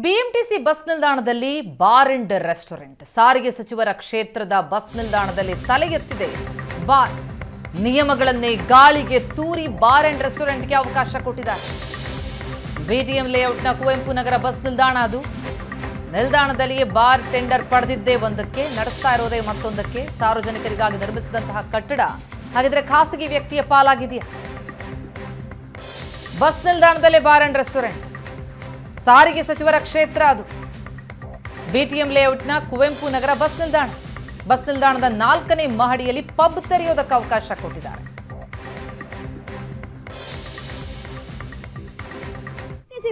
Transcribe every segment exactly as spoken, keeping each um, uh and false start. B M T C bus ನಿಲ್ದಾಣದಲ್ಲಿ bar and restaurant ಸಾರಿಗೆ ಸಚಿವರ ಕ್ಷೇತ್ರದ ಬಸ್ ನಿಲ್ದಾಣದಲ್ಲಿ ತಲೆಗೆತ್ತಿದೆ ಬಾರ್ ನಿಯಮಗಳನ್ನು ಗಾಳಿಗೆ ತೂರಿ ಬಾರ್ ಅಂಡ್ ರೆಸ್ಟೋರೆಂಟ್ ಗೆ ಅವಕಾಶ ಕೊಟ್ಟಿದ್ದಾರೆ B T M ಲೇಔಟ್ ನ ಕುವೆಂಪು ನಗರ ಬಸ್ ನಿಲ್ದಾಣ ಅದು ನಿಲ್ದಾಣದಲ್ಲಿಯೇ ಬಾರ್ ಟೆಂಡರ್ ಪಡೆದಿದ್ದೆ ಒಂದಕ್ಕೆ ನಡೆಸ್ತಾ ಇರೋದೇ ಮತ್ತೊಂದಕ್ಕೆ ಸಾರ್ವಜನಿಕರಿಗಾಗಿ ನಿರ್ಮಿಸಿದಂತ ಕಟ್ಟಡ ಹಾಗಿದ್ರೆ ಖಾಸಗಿ ವ್ಯಕ್ತಿಯ ಪಾಲಾಗಿದೆಯಾ ಬಸ್ ನಿಲ್ದಾಣದಲ್ಲಿ ಬಾರ್ ಅಂಡ್ ರೆಸ್ಟೋರೆಂಟ್ ಸಾರಿಗೆ ಸಚಿವರ ಕ್ಷೇತ್ರ ಅದು B T M ಲೇಔಟ್ ನ ಕುವೆಂಪು ನಗರ ಬಸ್ ನಿಲ್ದಾಣ ಬಸ್ ನಿಲ್ದಾಣದ ನಾಲ್ಕನೇ ಮಹಡಿಯಲ್ಲಿ ಪಬ್ ತೆರೆಯೋದಕ್ಕೆ ಅವಕಾಶ ಕೊಟ್ಟಿದ್ದಾರೆ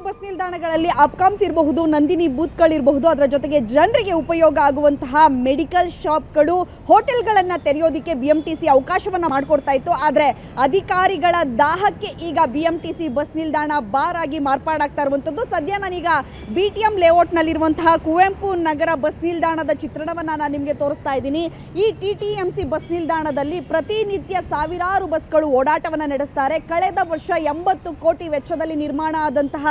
ಬಸ್ ನಿಲ್ದಾಣಗಳಲ್ಲಿ ಅಪ್ಕಾಮ್ಸ್ ಇರಬಹುದು ನಂದಿನಿ ಬೂತ್ಗಳು ಇರಬಹುದು ಅದರ ಜೊತೆಗೆ ಜನರಿಗೆ ಉಪಯೋಗ ಆಗುವಂತಹ ಮೆಡಿಕಲ್ ಶಾಪ್ಗಳು ಹೋಟೆಲ್ಗಳನ್ನು ತೆರೆಯೋದಕ್ಕೆ B M T C ಅವಕಾಶವನ್ನು ಮಾಡಿಕೊಡ್ತಾ ಇತ್ತು ಆದರೆ ಅಧಿಕಾರಿಗಳ ದಾಹಕ್ಕೆ ಈಗ B M T C bus ನಿಲ್ದಾಣ ಬಾರ್ ಆಗಿ ಮಾರ್ಪಾಡಾಗ್ತಾ ಇರುವಂಥದ್ದು ಸದ್ಯ ನಾನೀಗ B T M ಲೇಔಟ್ನಲ್ಲಿರುವಂತಹ ಕುವೆಂಪು ನಗರ ಬಸ್ ನಿಲ್ದಾಣದ ಚಿತ್ರಣವನ್ನು ನಾನು ನಿಮಗೆ ತೋರಿಸ್ತಾ ಇದ್ದೀನಿ ಈ T T M C bus ನಿಲ್ದಾಣದಲ್ಲಿ ಪ್ರತಿನಿತ್ಯ ಸಾವಿರಾರು ಬಸ್ಗಳು ಓಡಾಟವನ್ನು ನಡೆಸ್ತಾರೆ ಕಳೆದ ವರ್ಷ ಎಂಬತ್ತು ಕೋಟಿ ವೆಚ್ಚದಲ್ಲಿ ನಿರ್ಮಾಣ ಆದಂತಹ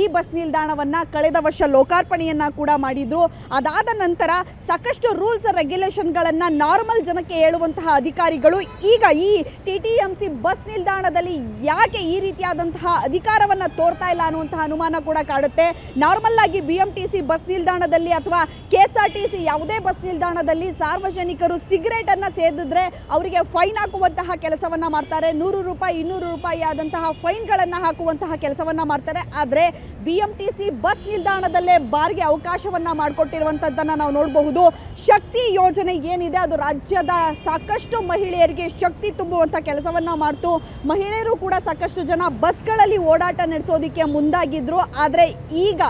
ಈ ಬಸ್ ನಿಲ್ದಾಣವನ್ನ ಕಳೆದ ವರ್ಷ ಲೋಕಾರ್ಪಣೆಯನ್ನ ಕೂಡ ಮಾಡಿದ್ರು ಅದಾದ ನಂತರ ಸಾಕಷ್ಟು ರೂಲ್ಸ್ ರೆಗ್ಯುಲೇಷನ್ ಗಳನ್ನು ನಾರ್ಮಲ್ ಜನಕ್ಕೆ ಹೇಳುವಂತಹ ಅಧಿಕಾರಿಗಳು ಈಗ ಈ T T M C bus ನಿಲ್ದಾಣದಲ್ಲಿ ಯಾಕೆ ಈ ರೀತಿಯಾದಂತಹ ಅಧಿಕಾರವನ್ನ ತೋರ್ತಾ ಇಲ್ಲ ಅನ್ನುವಂತಹ ಅನುಮಾನ ಕೂಡ ಕಾಡುತ್ತೆ ನಾರ್ಮಲ್ ಆಗಿ B M T C bus ನಿಲ್ದಾಣದಲ್ಲಿ ಅಥವಾ K S R T C ಯಾವುದೇ ಬಸ್ ನಿಲ್ದಾಣದಲ್ಲಿ ಸಾರ್ವಜನಿಕರು ಸಿಗರೇಟ್ ಅನ್ನ ಸೇದಿದ್ರೆ ಅವರಿಗೆ ಫೈನ್ ಹಾಕುವಂತಹ ಕೆಲಸವನ್ನ ಮಾಡ್ತಾರೆ ನೂರು ರೂಪಾಯಿ ಇನ್ನೂರು ರೂಪಾಯಿ ಆದಂತಹ ಫೈನ್ಗಳನ್ನು ಹಾಕುವಂತಹ ಕೆಲಸವನ್ನ ಮಾಡ್ತಾರೆ ಆದರೆ B M T C bus ನಿಲ್ದಾಣದಲ್ಲೇ ಬಾರ್ಗೆ ಅವಕಾಶವನ್ನ ಮಾಡಿಕೊಟ್ಟಿರುವಂತದ್ದನ್ನು ನಾವು ನೋಡಬಹುದು ಶಕ್ತಿ ಯೋಜನೆ ಏನಿದೆ ಅದು ರಾಜ್ಯದ ಸಾಕಷ್ಟು ಮಹಿಳೆಯರಿಗೆ ಶಕ್ತಿ ತುಂಬುವಂತ ಕೆಲಸವನ್ನ ಮಾಡ್ತು ಮಹಿಳೆಯರು ಕೂಡ ಸಾಕಷ್ಟು ಜನ ಬಸ್ಗಳಲ್ಲಿ ಓಡಾಟ ನಡೆಸೋದಕ್ಕೆ ಮುಂದಾಗಿದ್ರು ಆದರೆ ಈಗ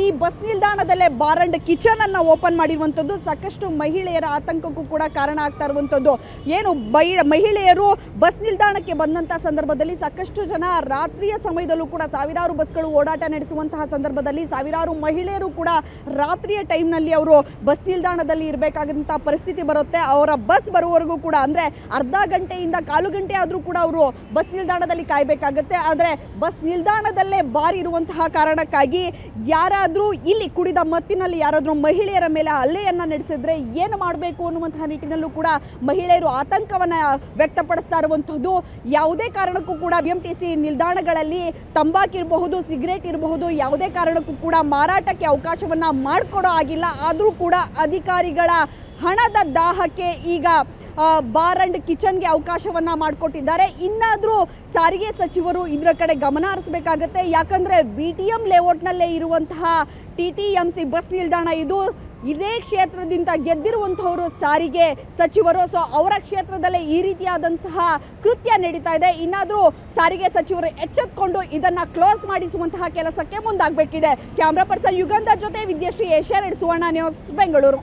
ಈ ಬಸ್ ನಿಲ್ದಾಣದಲ್ಲೇ ಬಾರ್ ಅಂಡ್ ಕಿಚನ್ ಅನ್ನ ಓಪನ್ ಮಾಡಿರುವಂಥದ್ದು ಸಾಕಷ್ಟು ಮಹಿಳೆಯರ ಆತಂಕಕ್ಕೂ ಕೂಡ ಕಾರಣ ಆಗ್ತಾ ಇರುವಂಥದ್ದು ಏನು ಮಹಿಳೆಯರು ಬಸ್ ನಿಲ್ದಾಣಕ್ಕೆ ಬಂದಂತ ಸಂದರ್ಭದಲ್ಲಿ ಸಾಕಷ್ಟು ಜನ ರಾತ್ರಿಯ ಸಮಯದಲ್ಲೂ ಕೂಡ ಸಾವಿರಾರು ಬಸ್ಗಳು ಓಡಾಟ ನಡೆಸುವಂತಹ ಸಂದರ್ಭದಲ್ಲಿ ಸಾವಿರಾರು ಮಹಿಳೆಯರು ಕೂಡ ರಾತ್ರಿಯ ಟೈಮ್ನಲ್ಲಿ ಅವರು ಬಸ್ ನಿಲ್ದಾಣದಲ್ಲಿ ಇರಬೇಕಾದಂತಹ ಪರಿಸ್ಥಿತಿ ಬರುತ್ತೆ ಅವರ ಬಸ್ ಬರುವವರೆಗೂ ಕೂಡ ಅಂದರೆ ಅರ್ಧ ಗಂಟೆಯಿಂದ ಕಾಲು ಗಂಟೆ ಆದರೂ ಕೂಡ ಅವರು ಬಸ್ ನಿಲ್ದಾಣದಲ್ಲಿ ಕಾಯಬೇಕಾಗುತ್ತೆ ಆದರೆ ಬಸ್ ನಿಲ್ದಾಣದಲ್ಲೇ ಬಾರ್ ಇರುವಂತಹ ಕಾರಣಕ್ಕಾಗಿ ಯಾರಾದರೂ ಇಲ್ಲಿ ಕುಡಿದ ಮತ್ತಿನಲ್ಲಿ ಯಾರಾದರೂ ಮಹಿಳೆಯರ ಮೇಲೆ ಹಲ್ಲೆಯನ್ನು ನಡೆಸಿದ್ರೆ ಏನು ಮಾಡಬೇಕು ಅನ್ನುವಂತಹ ನಿಟ್ಟಿನಲ್ಲೂ ಕೂಡ ಮಹಿಳೆಯರು ಆತಂಕವನ್ನು ವ್ಯಕ್ತಪಡಿಸ್ತಾ ಇರುವಂಥದ್ದು ಯಾವುದೇ ಕಾರಣಕ್ಕೂ ಕೂಡ B M T C ನಿಲ್ದಾಣಗಳಲ್ಲಿ ತಂಬಾಕಿರಬಹುದು ಸಿಗರೇಟ್ ಇರಬಹುದು ಯಾವುದೇ ಕಾರಣಕ್ಕೂ ಕೂಡ ಮಾರಾಟಕ್ಕೆ ಅವಕಾಶವನ್ನು ಮಾಡಿಕೊಡೋ ಆಗಿಲ್ಲ ಆದರೂ ಕೂಡ ಅಧಿಕಾರಿಗಳ ಹಣದ ದಾಹಕ್ಕೆ ಈಗ ಬಾರ್ ಅಂಡ್ ಕಿಚನ್ಗೆ ಅವಕಾಶವನ್ನು ಮಾಡಿಕೊಟ್ಟಿದ್ದಾರೆ ಇನ್ನಾದರೂ ಸಾರಿಗೆ ಸಚಿವರು ಇದರ ಕಡೆ ಗಮನ ಹರಿಸಬೇಕಾಗತ್ತೆ ಯಾಕಂದರೆ B T M ಲೇಔಟ್ನಲ್ಲೇ ಇರುವಂತಹ T T M C bus ನಿಲ್ದಾಣ ಇದು ಇದೇ ಕ್ಷೇತ್ರದಿಂದ ಗೆದ್ದಿರುವಂಥವರು ಸಾರಿಗೆ ಸಚಿವರು ಸೊ ಅವರ ಕ್ಷೇತ್ರದಲ್ಲೇ ಈ ರೀತಿಯಾದಂತಹ ಕೃತ್ಯ ನಡೀತಾ ಇದೆ ಇನ್ನಾದರೂ ಸಾರಿಗೆ ಸಚಿವರು ಎಚ್ಚೆತ್ತುಕೊಂಡು ಇದನ್ನು ಕ್ಲೋಸ್ ಮಾಡಿಸುವಂತಹ ಕೆಲಸಕ್ಕೆ ಮುಂದಾಗಬೇಕಿದೆ ಕ್ಯಾಮ್ರಾ ಪರ್ಸನ್ ಯುಗಂಧ ಜೊತೆ ವಿದ್ಯಾಶ್ರೀ ಏಷ್ಯಾನೆಟ್ ಸುವರ್ಣ ನ್ಯೂಸ್ ಬೆಂಗಳೂರು.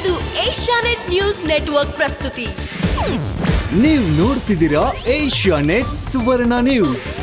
ಇದು ಏಷ್ಯಾನೆಟ್ ನ್ಯೂಸ್ ನೆಟ್ವರ್ಕ್ ಪ್ರಸ್ತುತಿ. ನೀವು ನೋಡ್ತಿದ್ದೀರಾ ಏಷ್ಯಾನೆಟ್ ಸುವರ್ಣ ನ್ಯೂಸ್.